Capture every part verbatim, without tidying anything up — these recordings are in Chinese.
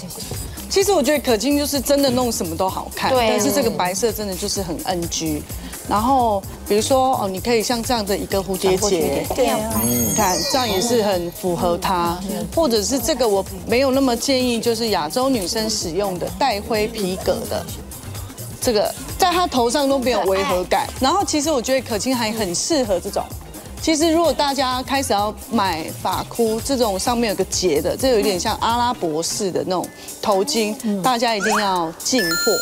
谢谢。其实我觉得可沁就是真的弄什么都好看，但是这个白色真的就是很 N G。然后比如说哦，你可以像这样的一个蝴蝶结，对啊，你看这样也是很符合它。或者是这个我没有那么建议，就是亚洲女生使用的带灰皮革的。 这个在她头上都没有违和感，然后其实我觉得可沁还很适合这种。其实如果大家开始要买发箍这种上面有个结的，这有点像阿拉伯式的那种头巾，大家一定要进货，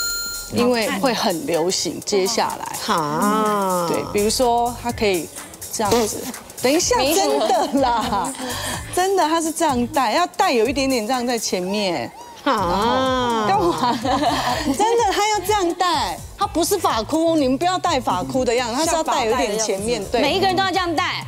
因为会很流行。接下来，好，对，比如说它可以这样子，等一下，真的啦，真的它是这样戴，要戴有一点点这样在前面。 啊，干嘛？真的，他要这样戴，他不是发箍，你们不要戴发箍的样子，他是要戴有点前面对。每一个人都要这样戴，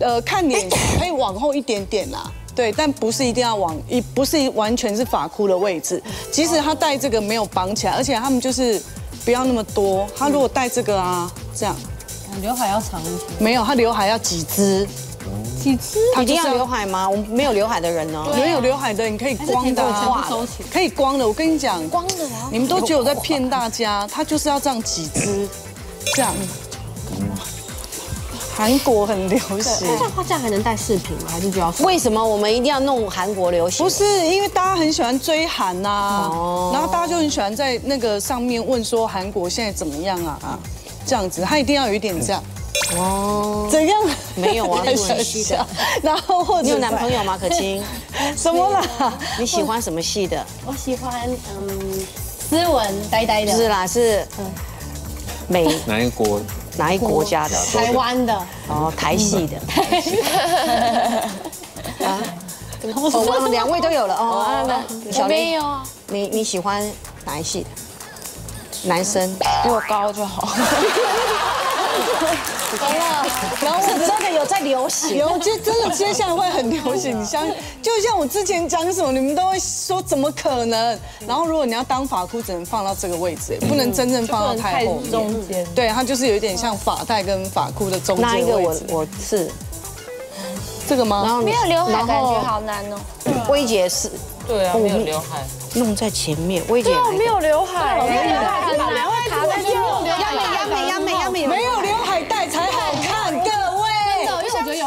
呃，看脸可以往后一点点啦，对，但不是一定要往一，不是完全是发箍的位置。即使他戴这个没有绑起来，而且他们就是不要那么多。他如果戴这个啊，这样，刘海要长一些。没有，他刘海要几支。 几支？一定要刘海吗？我们没有刘海的人呢。没有刘海的，你可以光的，可以光的。我跟你讲，光的啊！你们都觉得我在骗大家，他就是要这样几支，这样。韩国很流行。这样这样还能戴饰品吗？还是就要？为什么我们一定要弄韩国流行？不是，因为大家很喜欢追韩呐，然后大家就很喜欢在那个上面问说韩国现在怎么样啊啊，这样子，他一定要有一点这样。 哦，怎样？没有啊，很细的。然后或者你有男朋友吗？可沁？什么啦？你喜欢什么系的？我喜欢嗯，斯文呆呆的。是啦，是美哪一国？哪一国家的？台湾的。哦，台系的。啊，我两位都有了哦。小丽，你你喜欢哪一系的？男生比我高就好。 没有，然后是真的有在流行，有就真的接下来会很流行。像就像我之前讲什么，你们都会说怎么可能？然后如果你要当发箍，只能放到这个位置，不能真正放到太后面。对，它就是有一点像发带跟发箍的中间位置。哪一个我我是这个吗？没有刘海，感觉好难哦。薇姐是，对啊，没有刘海，弄在前面。薇姐没有刘海，没有刘海很难，会卡在这里。杨美，杨美，杨美，没有刘海。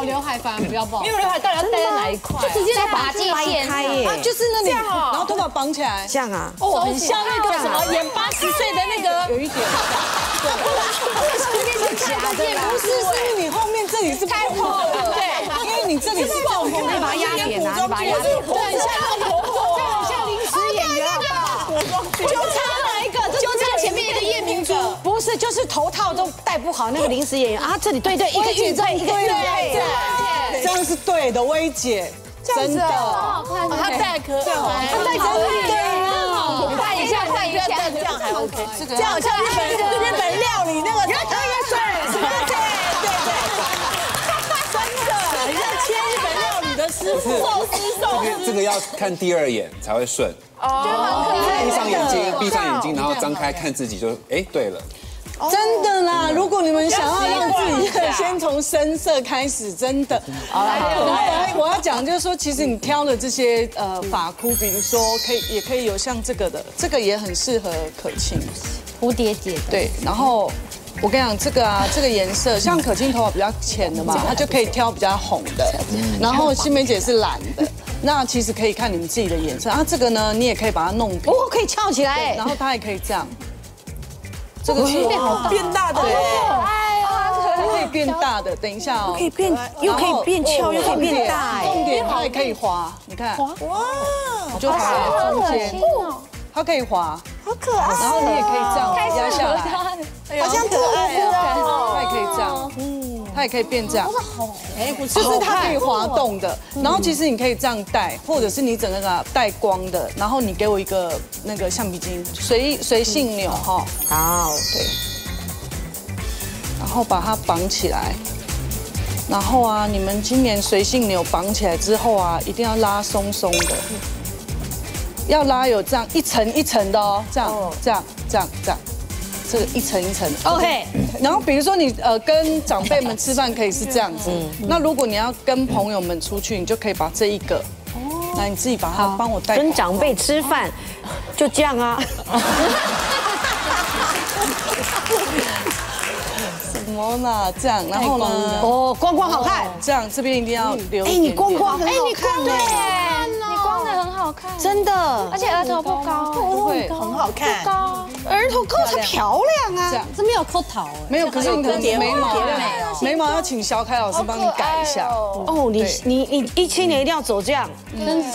刘海反而比较不好，没有刘海到底要戴在哪一块？就直接把界限开耶，就是那里，然后头发绑起来，这样啊，哦，很像那个什么演八十岁的那个，有一点，对，是假的，不是，是因为你后面这里是开花了，对，因为你这里是爆红，你把压扁啊，把压扁，对，很像那个婆婆，这很像临时演员吧？就差哪一个？就差前面一个夜明珠，不是，就是头套都戴不好，那个临时演员啊，这里对对，一个玉坠，一个玉坠。 这样是对的，薇姐，真的，好看，她戴可爱，她戴可爱，戴一下，戴一下，这样还 OK， 这样好像日本日本料理那个，对对对对对，真的，你看切日本料理的师傅，寿司寿司，这个要看第二眼才会顺，哦，闭上眼睛，闭上眼睛，然后张开看自己，就哎，对了。 真的啦！如果你们想要让自己先从深色开始，真的。好了，我我要讲就是说，其实你挑的这些呃发箍，比如说可以也可以有像这个的，这个也很适合可沁。蝴蝶结。对，然后我跟你讲这个啊，这个颜色，像可沁头发比较浅的嘛，她就可以挑比较红的。然后新梅姐是蓝的，那其实可以看你们自己的颜色啊。这个呢，你也可以把它弄平，哦，可以翘起来，然后它也可以这样。 这个变好变大的，哎，它可以变大的。等一下哦，可以变，又可以变翘，又可以变大，重点它也可以滑，你看，哇，就滑到中间，它可以滑，好可爱，然后你也可以这样压下来，好像可爱哦，它也可以这样，嗯，它也可以变这样，哎，就是它可以滑动的。然后其实你可以这样戴，或者是你整个它戴光的，然后你给我一个那个橡皮筋，随随性扭哈。 好，对，然后把它绑起来，然后啊，你们今年随性扭绑起来之后啊，一定要拉松松的，要拉有这样一层一层的哦，这样这样这样这样，这个一层一层 ，OK。然后比如说你呃跟长辈们吃饭可以是这样子，那如果你要跟朋友们出去，你就可以把这一个。来你自己把它帮我带。跟长辈吃饭，就这样啊。什么呢？这样，然后呢？哦，光光好看。这样这边一定要留。哎，你光光很好看哎，你光的很好看，真的。而且额头不高，不会很好看。高，额头高才漂亮啊。这样，这没有抠头。没有，可是你可能眉毛，眉毛要请小凯老师帮你改一下。哦，你你你一七年一定要走这样，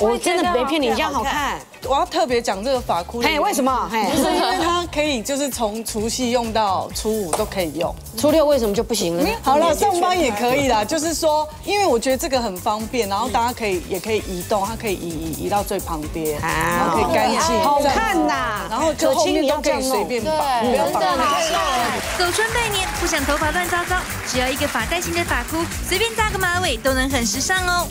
我真的没骗你，这样好看。 我要特别讲这个发箍，哎，为什么？不是因为它可以，就是从除夕用到初五都可以用，初六为什么就不行了？好了，上班也可以啦。就是说，因为我觉得这个很方便，然后大家可以也可以移动，它可以移移移到最旁边，然后可以干净，好看呐。然后就后面都可以随便绑，不要绑太紧。走春拜年，不想头发乱糟糟，只要一个发带型的发箍，随便扎个马尾都能很时尚哦。